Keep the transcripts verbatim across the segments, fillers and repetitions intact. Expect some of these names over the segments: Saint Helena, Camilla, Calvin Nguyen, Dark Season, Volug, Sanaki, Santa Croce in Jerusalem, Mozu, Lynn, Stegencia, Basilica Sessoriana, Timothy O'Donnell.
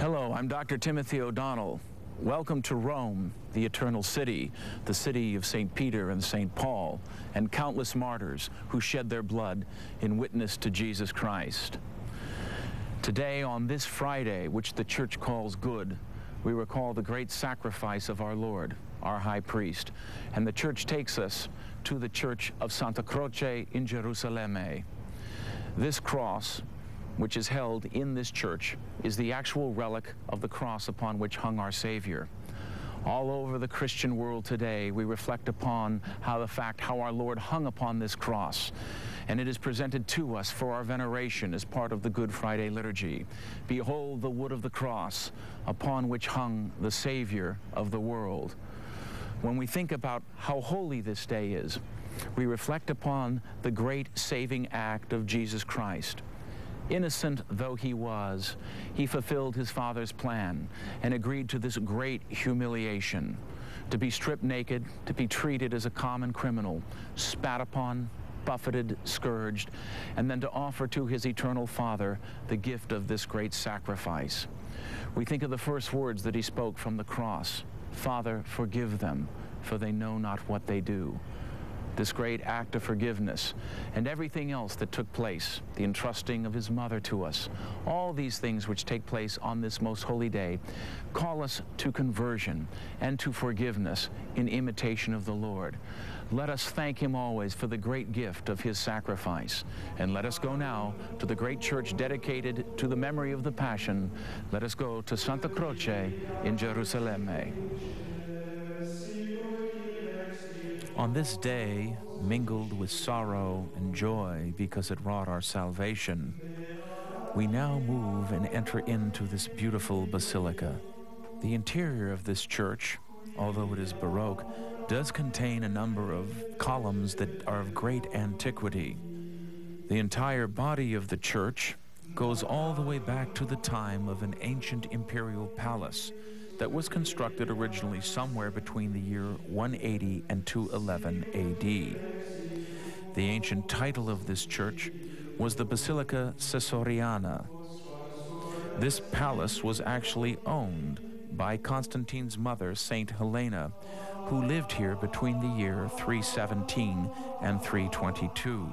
Hello, I'm Doctor Timothy O'Donnell. Welcome to Rome, the Eternal City, the city of Saint Peter and Saint Paul, and countless martyrs who shed their blood in witness to Jesus Christ. Today, on this Friday, which the Church calls Good, we recall the great sacrifice of our Lord, our High Priest, and the Church takes us to the Church of Santa Croce in Jerusalem. This cross, which is held in this church, is the actual relic of the cross upon which hung our Savior. All over the Christian world today, we reflect upon how the fact how our Lord hung upon this cross, and it is presented to us for our veneration as part of the Good Friday liturgy. Behold the wood of the cross upon which hung the Savior of the world. When we think about how holy this day is, we reflect upon the great saving act of Jesus Christ. Innocent though he was, he fulfilled his Father's plan and agreed to this great humiliation, to be stripped naked, to be treated as a common criminal, spat upon, buffeted, scourged, and then to offer to his eternal Father the gift of this great sacrifice. We think of the first words that he spoke from the cross, "Father, forgive them, for they know not what they do." This great act of forgiveness and everything else that took place, the entrusting of his mother to us, all these things which take place on this most holy day, call us to conversion and to forgiveness in imitation of the Lord. Let us thank him always for the great gift of his sacrifice. And let us go now to the great church dedicated to the memory of the Passion. Let us go to Santa Croce in Jerusalem. On this day, mingled with sorrow and joy because it wrought our salvation, we now move and enter into this beautiful basilica. The interior of this church, although it is Baroque, does contain a number of columns that are of great antiquity. The entire body of the church goes all the way back to the time of an ancient imperial palace that was constructed originally somewhere between the year one eighty and two eleven A D. The ancient title of this church was the Basilica Sessoriana. This palace was actually owned by Constantine's mother, Saint Helena, who lived here between the year three seventeen and three twenty-two.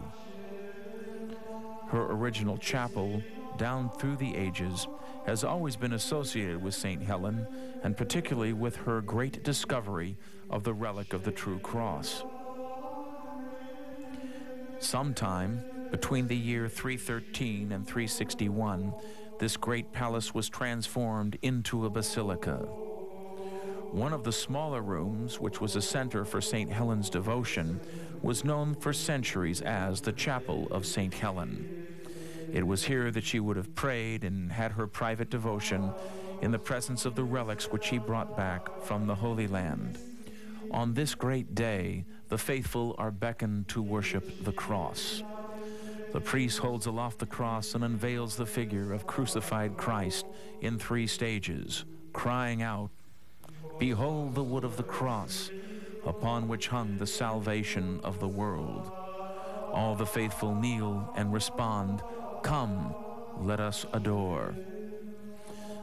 Her original chapel, down through the ages, has always been associated with Saint Helen, and particularly with her great discovery of the relic of the true cross. Sometime between the year three thirteen and three sixty-one, this great palace was transformed into a basilica. One of the smaller rooms, which was a center for Saint Helen's devotion, was known for centuries as the Chapel of Saint Helen. It was here that she would have prayed and had her private devotion in the presence of the relics which she brought back from the Holy Land. On this great day, the faithful are beckoned to worship the cross. The priest holds aloft the cross and unveils the figure of crucified Christ in three stages, crying out, "Behold the wood of the cross, upon which hung the salvation of the world." All the faithful kneel and respond, "Come, let us adore."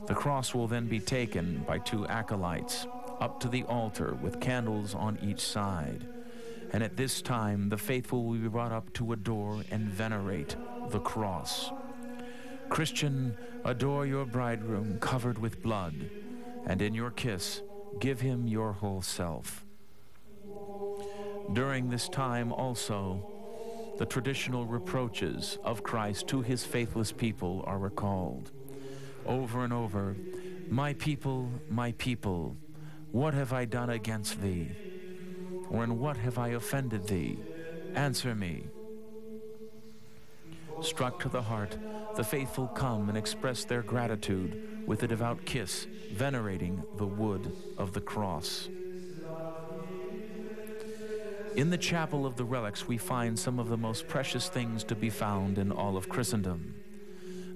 The cross will then be taken by two acolytes up to the altar with candles on each side. And at this time, the faithful will be brought up to adore and venerate the cross. "Christian, adore your bridegroom covered with blood, and in your kiss, give him your whole self." During this time also, the traditional reproaches of Christ to his faithless people are recalled. Over and over, "My people, my people, what have I done against thee? Or in what have I offended thee? Answer me." Struck to the heart, the faithful come and express their gratitude with a devout kiss, venerating the wood of the cross. In the chapel of the relics, we find some of the most precious things to be found in all of Christendom.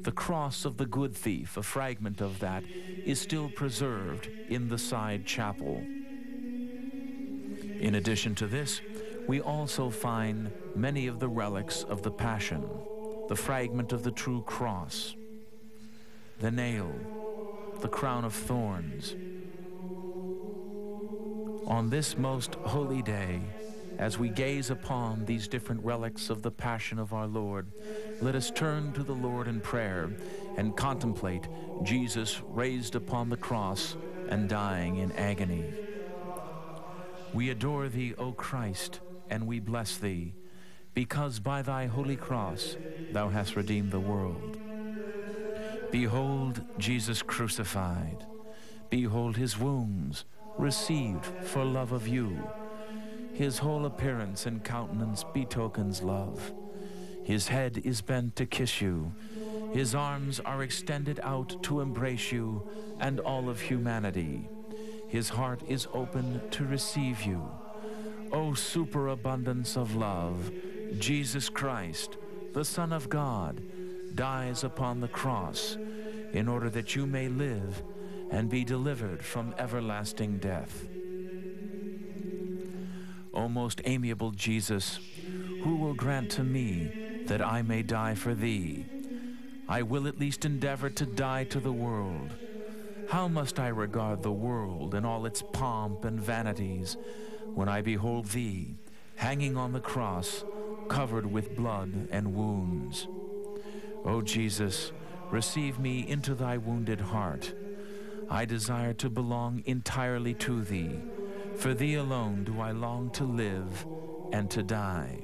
The cross of the good thief, a fragment of that, is still preserved in the side chapel. In addition to this, we also find many of the relics of the Passion, the fragment of the true cross, the nail, the crown of thorns. On this most holy day, as we gaze upon these different relics of the Passion of our Lord, let us turn to the Lord in prayer and contemplate Jesus raised upon the cross and dying in agony. We adore thee, O Christ, and we bless thee, because by thy holy cross thou hast redeemed the world. Behold Jesus crucified. Behold his wounds, received for love of you. His whole appearance and countenance betokens love. His head is bent to kiss you. His arms are extended out to embrace you and all of humanity. His heart is open to receive you. O superabundance of love, Jesus Christ, the Son of God, dies upon the cross in order that you may live and be delivered from everlasting death. O most amiable Jesus, who will grant to me that I may die for thee? I will at least endeavor to die to the world. How must I regard the world and all its pomp and vanities when I behold thee hanging on the cross, covered with blood and wounds? O Jesus, receive me into thy wounded heart. I desire to belong entirely to thee. For thee alone do I long to live and to die.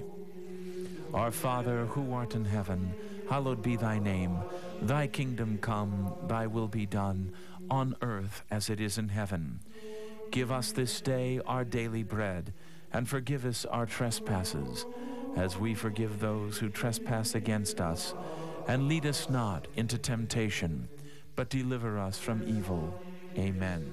Our Father, who art in heaven, hallowed be thy name. Thy kingdom come, thy will be done, on earth as it is in heaven. Give us this day our daily bread, and forgive us our trespasses, as we forgive those who trespass against us. And lead us not into temptation, but deliver us from evil. Amen.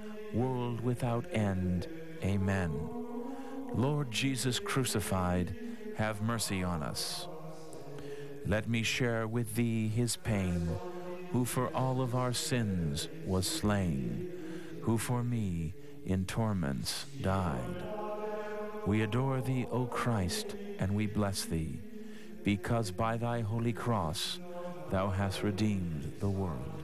world without end. Amen. Lord Jesus crucified, have mercy on us. Let me share with thee his pain, who for all of our sins was slain, who for me in torments died. We adore thee, O Christ, and we bless thee, because by thy holy cross thou hast redeemed the world.